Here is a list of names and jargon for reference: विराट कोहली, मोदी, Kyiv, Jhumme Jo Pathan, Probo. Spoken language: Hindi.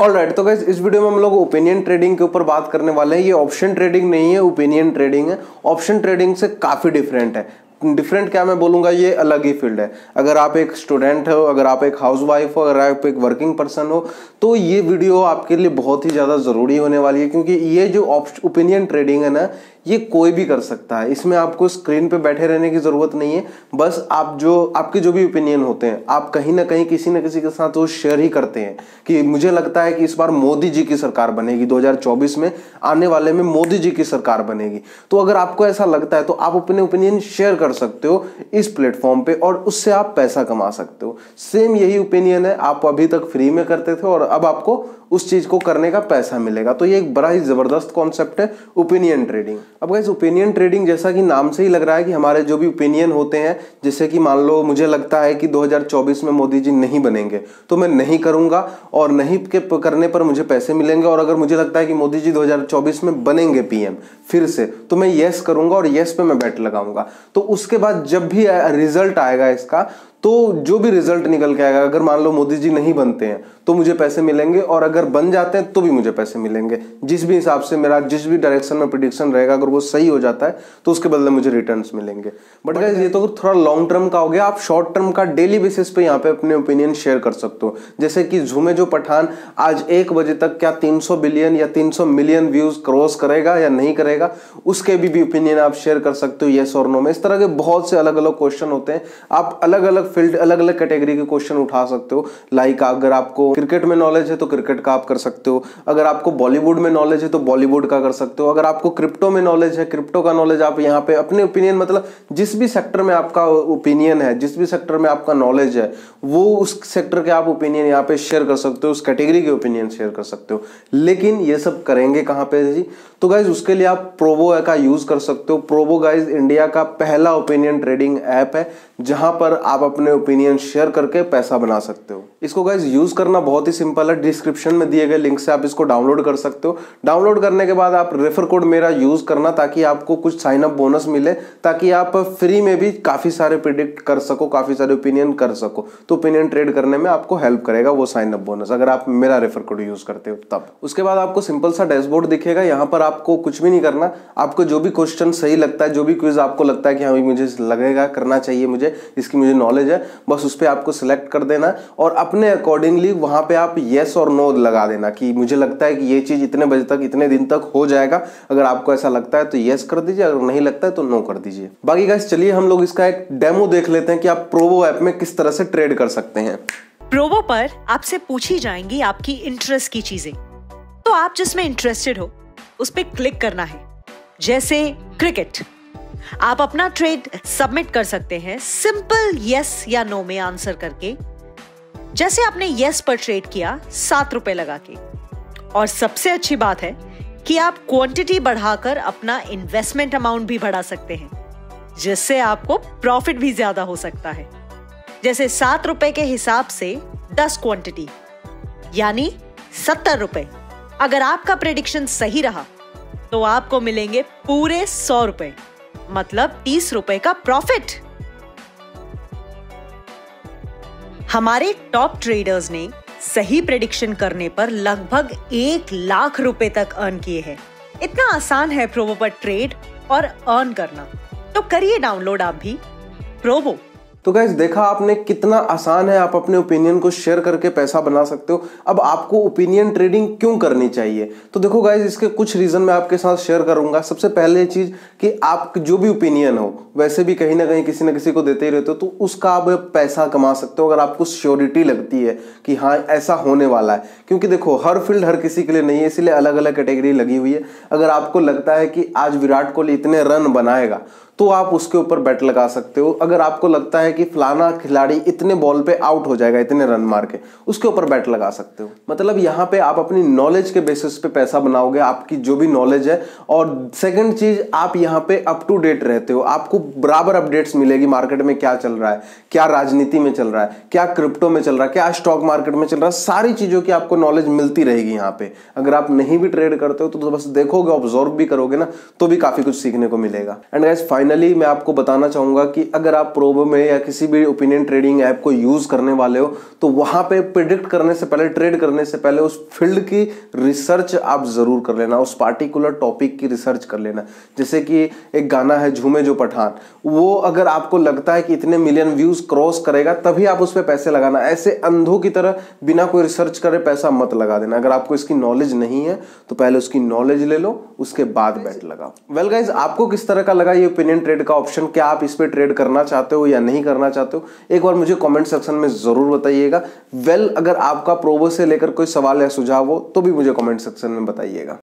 ऑलराइट, तो गाइस इस वीडियो में हम लोग ओपिनियन ट्रेडिंग के ऊपर बात करने वाले हैं। ये ऑप्शन ट्रेडिंग नहीं है, ओपिनियन ट्रेडिंग है। ऑप्शन ट्रेडिंग से काफ़ी डिफरेंट है, डिफरेंट क्या मैं बोलूँगा, ये अलग ही फील्ड है। अगर आप एक स्टूडेंट हो, अगर आप एक हाउसवाइफ हो, अगर आप एक वर्किंग पर्सन हो, तो ये वीडियो आपके लिए बहुत ही ज़्यादा ज़रूरी होने वाली है, क्योंकि ये जो ओपिनियन ट्रेडिंग है ना, ये कोई भी कर सकता है। इसमें आपको स्क्रीन पे बैठे रहने की ज़रूरत नहीं है। बस आप जो आपके जो भी ओपिनियन होते हैं, आप कहीं ना किसी के साथ वो शेयर ही करते हैं कि मुझे लगता है कि इस बार मोदी जी की सरकार बनेगी, 2024 में आने वाले में मोदी जी की सरकार बनेगी। तो अगर आपको ऐसा लगता है तो आप अपने ओपिनियन शेयर कर सकते हो इस प्लेटफॉर्म पे, और उससे आप पैसा कमा सकते हो। सेम यही ओपिनियन है, आप अभी तक फ्री में करते थे और अब आपको उस चीज को करने का पैसा मिलेगा। तो ये एक बड़ा ही जबरदस्त कॉन्सेप्ट है, ओपिनियन ट्रेडिंग। अब गाइस ओपिनियन ट्रेडिंग जैसा कि नाम से ही लग रहा है कि हमारे जो भी ओपिनियन होते हैं, जैसे कि मान लो मुझे लगता है कि 2024 में मोदी जी नहीं बनेंगे तो मैं नहीं करूंगा, और नहीं के करने पर मुझे पैसे मिलेंगे। और अगर मुझे लगता है कि मोदी जी 2024 में बनेंगे पीएम फिर से, तो मैं येस करूंगा और येस पे मैं बैट लगाऊंगा। तो उसके बाद जब भी रिजल्ट आएगा इसका, तो जो भी रिजल्ट निकल के आएगा, अगर मान लो मोदी जी नहीं बनते हैं तो मुझे पैसे मिलेंगे, और अगर बन जाते हैं तो भी मुझे पैसे मिलेंगे। जिस भी हिसाब से मेरा जिस भी डायरेक्शन में प्रेडिक्शन रहेगा, अगर वो सही हो जाता है तो उसके बदले मुझे रिटर्न्स मिलेंगे। बट गाइस ये तो थोड़ा लॉन्ग टर्म का हो गया। आप शॉर्ट टर्म का डेली बेसिस पे यहाँ पे अपने ओपिनियन शेयर कर सकते हो। जैसे कि झूमे जो पठान आज 1 बजे तक क्या 300 बिलियन या 300 मिलियन व्यूज क्रॉस करेगा या नहीं करेगा, उसके भी ओपिनियन आप शेयर कर सकते हो येस और नो में। इस तरह के बहुत से अलग अलग क्वेश्चन होते हैं, आप अलग अलग फील्ड अलग अलग कैटेगरी के क्वेश्चन उठा सकते हो। लाइक अगर आपको क्रिकेट में नॉलेज है तो क्रिकेट का आप कर सकते हो, अगर आपको बॉलीवुड में नॉलेज है तो बॉलीवुड का कर सकते हो, अगर आपको क्रिप्टो में नॉलेज है क्रिप्टो का नॉलेज। आप यहाँ पे अपने ओपिनियन, मतलब जिस भी सेक्टर में आपका ओपिनियन है, जिस भी सेक्टर में आपका नॉलेज है, वो उस सेक्टर के आप ओपिनियन यहाँ पे शेयर कर सकते हो, उस कैटेगरी के ओपिनियन शेयर कर सकते हो। लेकिन ये सब करेंगे कहाँ पे जी, तो गाइज उसके लिए आप प्रोबो का यूज कर सकते हो। प्रोबो गाइज इंडिया का पहला ओपिनियन ट्रेडिंग ऐप है, जहां पर आप अपने ओपिनियन शेयर करके पैसा बना सकते हो। इसको गाइज यूज करना बहुत ही सिंपल है। डिस्क्रिप्शन में दिए गए लिंक से आप इसको डाउनलोड कर सकते हो। डाउनलोड करने के बाद आप रेफर कोड मेरा यूज करना, ताकि आपको कुछ साइन अप बोनस मिले, ताकि आप फ्री में भी काफी सारे प्रिडिक्ट कर सको, काफी सारे ओपिनियन कर सको। तो ओपिनियन ट्रेड करने में आपको हेल्प करेगा वो साइन अप बोनस, अगर आप मेरा रेफर कोड यूज करते हो तब। उसके बाद आपको सिंपल सा डैशबोर्ड दिखेगा, यहाँ पर आपको कुछ भी नहीं करना। आपको जो भी क्वेश्चन सही लगता है, जो भी क्विज आपको लगता है कि हाँ मुझे लगेगा करना चाहिए, मुझे इसकी मुझे नॉलेज है, बस उस पर आपको सिलेक्ट कर देना और अपने अकॉर्डिंगली वहाँ पे आप येस और नो लगा देना कि मुझे लगता है कि ये चीज़ इतने बजे तक इतने दिन तक हो जाएगा। अगर आपको ऐसा लगता है तो येस कर दीजिए, अगर नहीं लगता है तो नो कर दीजिए। बाकी गाइस चलिए हम लोग इसका एक डेमो देख लेते हैं कि आप प्रोबो ऐप में किस तरह से ट्रेड कर सकते हैं। प्रोबो पर आपसे पूछी जाएंगी आपकी इंटरेस्ट की चीजें, तो आप जिसमें इंटरेस्टेड हो उस पर क्लिक करना है। जैसे क्रिकेट, आप अपना ट्रेड सबमिट कर सकते हैं सिंपल यस या नो में आंसर करके। जैसे आपने यस पर ट्रेड किया 7 रुपए लगा के, और सबसे अच्छी बात है कि आप क्वांटिटी बढ़ाकर अपना इन्वेस्टमेंट अमाउंट भी बढ़ा सकते हैं, जिससे आपको प्रॉफिट भी ज्यादा हो सकता है। जैसे 7 रुपए के हिसाब से 10 क्वांटिटी यानी 70 रुपए। अगर आपका प्रेडिक्शन सही रहा तो आपको मिलेंगे पूरे 100 रुपए, मतलब 30 रुपए का प्रॉफिट। हमारे टॉप ट्रेडर्स ने सही प्रेडिक्शन करने पर लगभग 1 लाख रुपए तक अर्न किए हैं। इतना आसान है प्रोबो पर ट्रेड और अर्न करना, तो करिए डाउनलोड आप भी प्रोबो। तो गाइस देखा आपने कितना आसान है, आप अपने ओपिनियन को शेयर करके पैसा बना सकते हो। अब आपको ओपिनियन ट्रेडिंग क्यों करनी चाहिए, तो देखो गाइस इसके कुछ रीज़न मैं आपके साथ शेयर करूंगा। सबसे पहले चीज़ कि आप जो भी ओपिनियन हो वैसे भी कहीं ना किसी को देते ही रहते हो, तो उसका आप पैसा कमा सकते हो अगर आपको श्योरिटी लगती है कि हाँ ऐसा होने वाला है। क्योंकि देखो हर फील्ड हर किसी के लिए नहीं है, इसीलिए अलग अलग कैटेगरी लगी हुई है। अगर आपको लगता है कि आज विराट कोहली इतने रन बनाएगा तो आप उसके ऊपर बैट लगा सकते हो। अगर आपको लगता है कि फलाना खिलाड़ी इतने बॉल पे आउट हो जाएगा इतने रन मार के, उसके ऊपर बैट लगा सकते हो। मतलब यहाँ पे आप अपनी नॉलेज के बेसिस पे पैसा बनाओगे, आपकी जो भी नॉलेज है। और सेकंड चीज़, आप यहाँ पे अप टू डेट रहते हो, आपको बराबर अपडेट्स मिलेगी मार्केट में क्या चल रहा है, क्या राजनीति में चल रहा है, क्या क्रिप्टो में चल रहा है, क्या स्टॉक मार्केट में चल रहा है, सारी चीज़ों की आपको नॉलेज मिलती रहेगी यहाँ पे। अगर आप नहीं भी ट्रेड करते हो तो बस देखोगे, ऑब्जर्व भी करोगे ना, तो भी काफ़ी कुछ सीखने को मिलेगा। एंड गाइस फाइनली मैं आपको बताना चाहूँगा कि अगर आप प्रोबो में या किसी भी ओपिनियन ट्रेडिंग ऐप को यूज करने वाले हो तो वहां पे प्रेडिक्ट करने से पहले, ट्रेड करने से पहले उस फील्ड की रिसर्च आप जरूर कर लेना, उस पार्टिकुलर टॉपिक की रिसर्च कर लेना। जैसे कि एक गाना है झूमे जो पठान, वो अगर आपको लगता है कि इतने मिलियन व्यूज क्रॉस करेगा तभी आप उस पर पैसे लगाना। ऐसे अंधों की तरह बिना कोई रिसर्च करे पैसा मत लगा देना। अगर आपको इसकी नॉलेज नहीं है तो पहले उसकी नॉलेज ले लो, उसके बाद बैट लगाओ। वेल गाइज, आपको किस तरह का लगा ये ओपिनियन ट्रेड का ऑप्शन? क्या आप इस पे ट्रेड करना चाहते हो या नहीं करना चाहते हो? एक बार मुझे कमेंट सेक्शन में जरूर बताइएगा। वेल, अगर आपका प्रोबो से लेकर कोई सवाल या सुझाव हो तो भी मुझे कमेंट सेक्शन में बताइएगा।